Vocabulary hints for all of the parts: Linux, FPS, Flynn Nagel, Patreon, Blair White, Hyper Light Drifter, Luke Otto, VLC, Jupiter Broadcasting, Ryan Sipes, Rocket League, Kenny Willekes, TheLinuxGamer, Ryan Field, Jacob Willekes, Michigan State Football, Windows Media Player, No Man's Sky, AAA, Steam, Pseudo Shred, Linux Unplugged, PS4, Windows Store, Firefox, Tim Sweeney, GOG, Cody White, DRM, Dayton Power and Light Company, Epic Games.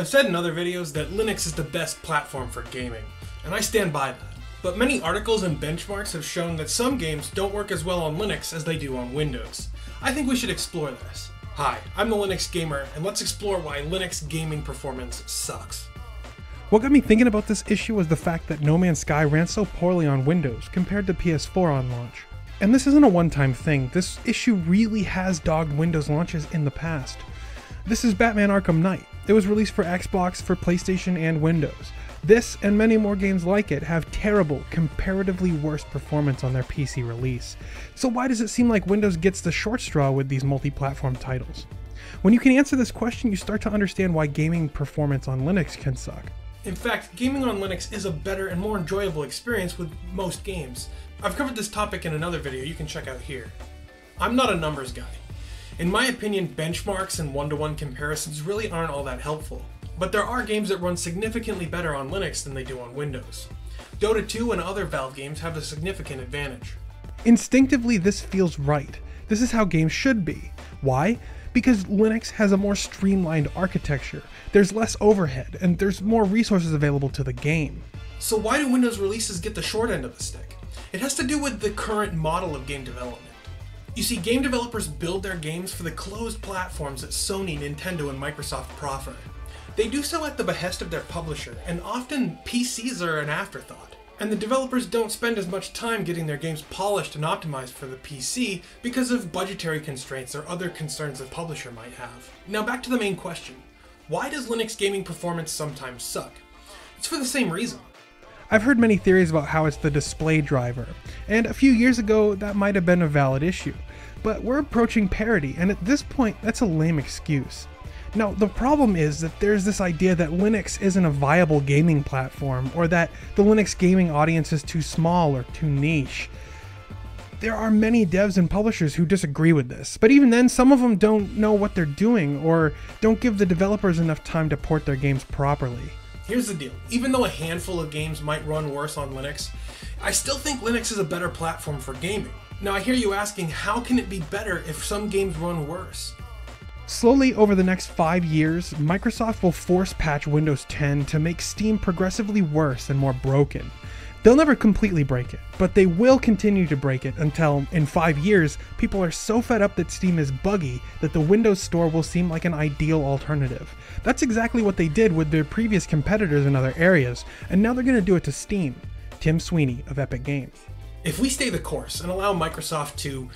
I've said in other videos that Linux is the best platform for gaming, and I stand by that. But many articles and benchmarks have shown that some games don't work as well on Linux as they do on Windows. I think we should explore this. Hi, I'm the Linux Gamer, and let's explore why Linux gaming performance sucks. What got me thinking about this issue was the fact that No Man's Sky ran so poorly on Windows compared to PS4 on launch. And this isn't a one-time thing, this issue really has dogged Windows launches in the past. This is Batman: Arkham Knight. It was released for Xbox, for PlayStation, and Windows. This, and many more games like it, have terrible, comparatively worse performance on their PC release. So why does it seem like Windows gets the short straw with these multi-platform titles? When you can answer this question, you start to understand why gaming performance on Linux can suck. In fact, gaming on Linux is a better and more enjoyable experience with most games. I've covered this topic in another video you can check out here. I'm not a numbers guy. In my opinion, benchmarks and one-to-one comparisons really aren't all that helpful. But there are games that run significantly better on Linux than they do on Windows. Dota 2 and other Valve games have a significant advantage. Instinctively, this feels right. This is how games should be. Why? Because Linux has a more streamlined architecture. There's less overhead, and there's more resources available to the game. So why do Windows releases get the short end of the stick? It has to do with the current model of game development. You see, game developers build their games for the closed platforms that Sony, Nintendo, and Microsoft proffer. They do so at the behest of their publisher, and often PCs are an afterthought. And the developers don't spend as much time getting their games polished and optimized for the PC because of budgetary constraints or other concerns the publisher might have. Now back to the main question. Why does Linux gaming performance sometimes suck? It's for the same reason. I've heard many theories about how it's the display driver, and a few years ago that might have been a valid issue, but we're approaching parity, and at this point that's a lame excuse. Now the problem is that there's this idea that Linux isn't a viable gaming platform, or that the Linux gaming audience is too small or too niche. There are many devs and publishers who disagree with this, but even then some of them don't know what they're doing or don't give the developers enough time to port their games properly. Here's the deal, even though a handful of games might run worse on Linux, I still think Linux is a better platform for gaming. Now I hear you asking, how can it be better if some games run worse? Slowly over the next 5 years, Microsoft will force patch Windows 10 to make Steam progressively worse and more broken. They'll never completely break it, but they will continue to break it until, in 5 years, people are so fed up that Steam is buggy that the Windows Store will seem like an ideal alternative. That's exactly what they did with their previous competitors in other areas, and now they're going to do it to Steam. Tim Sweeney of Epic Games. If we stay the course and allow Microsoft to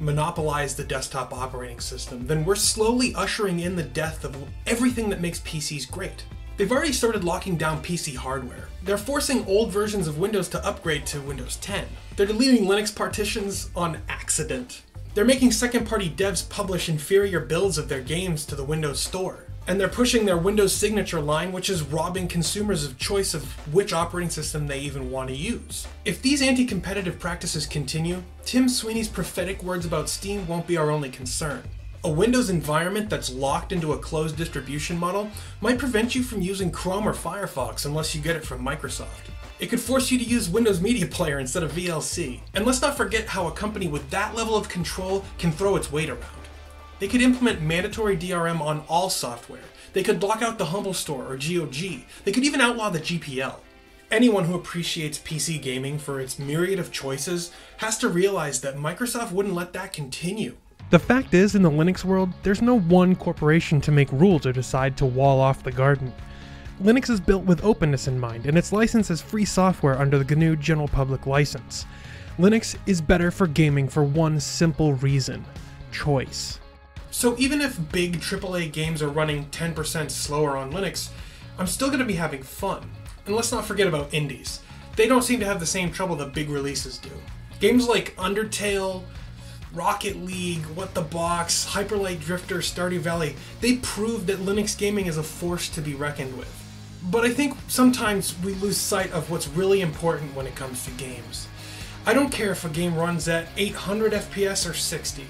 monopolize the desktop operating system, then we're slowly ushering in the death of everything that makes PCs great. They've already started locking down PC hardware. They're forcing old versions of Windows to upgrade to Windows 10. They're deleting Linux partitions on accident. They're making second-party devs publish inferior builds of their games to the Windows Store. And they're pushing their Windows signature line, which is robbing consumers of choice of which operating system they even want to use. If these anti-competitive practices continue, Tim Sweeney's prophetic words about Steam won't be our only concern. A Windows environment that's locked into a closed distribution model might prevent you from using Chrome or Firefox unless you get it from Microsoft. It could force you to use Windows Media Player instead of VLC. And let's not forget how a company with that level of control can throw its weight around. They could implement mandatory DRM on all software. They could block out the Humble Store or GOG. They could even outlaw the GPL. Anyone who appreciates PC gaming for its myriad of choices has to realize that Microsoft wouldn't let that continue. The fact is, in the Linux world, there's no one corporation to make rules or decide to wall off the garden. Linux is built with openness in mind, and it's licensed as free software under the GNU General Public License. Linux is better for gaming for one simple reason: choice. So even if big AAA games are running 10% slower on Linux, I'm still going to be having fun. And let's not forget about indies. They don't seem to have the same trouble that big releases do. Games like Undertale, Rocket League, What The Box, Hyper Light Drifter, Stardew Valley, they prove that Linux gaming is a force to be reckoned with. But I think sometimes we lose sight of what's really important when it comes to games. I don't care if a game runs at 800 FPS or 60.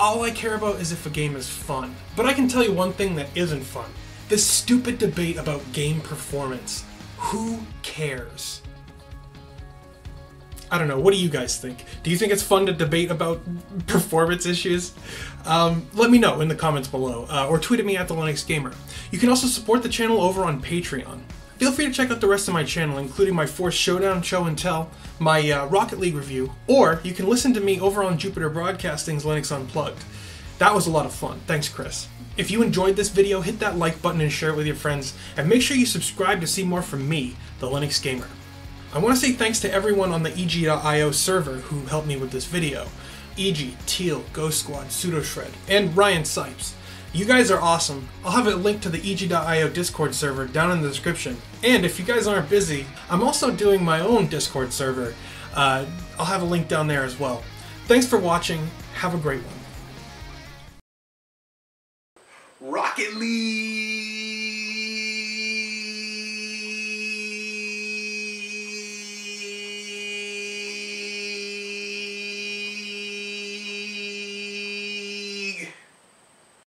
All I care about is if a game is fun. But I can tell you one thing that isn't fun. This stupid debate about game performance. Who cares? I don't know, what do you guys think? Do you think it's fun to debate about performance issues? Let me know in the comments below, or tweet at me at TheLinuxGamer. You can also support the channel over on Patreon. Feel free to check out the rest of my channel, including my Force Showdown show and tell, my Rocket League review, or you can listen to me over on Jupiter Broadcasting's Linux Unplugged. That was a lot of fun. Thanks, Chris. If you enjoyed this video, hit that like button and share it with your friends, and make sure you subscribe to see more from me, the Linux Gamer. I want to say thanks to everyone on the EG.io server who helped me with this video. EG, Teal, Ghost Squad, Pseudo Shred, and Ryan Sipes. You guys are awesome. I'll have it linked to the EG.io Discord server down in the description. And if you guys aren't busy, I'm also doing my own Discord server. I'll have a link down there as well. Thanks for watching. Have a great one. Rocket League!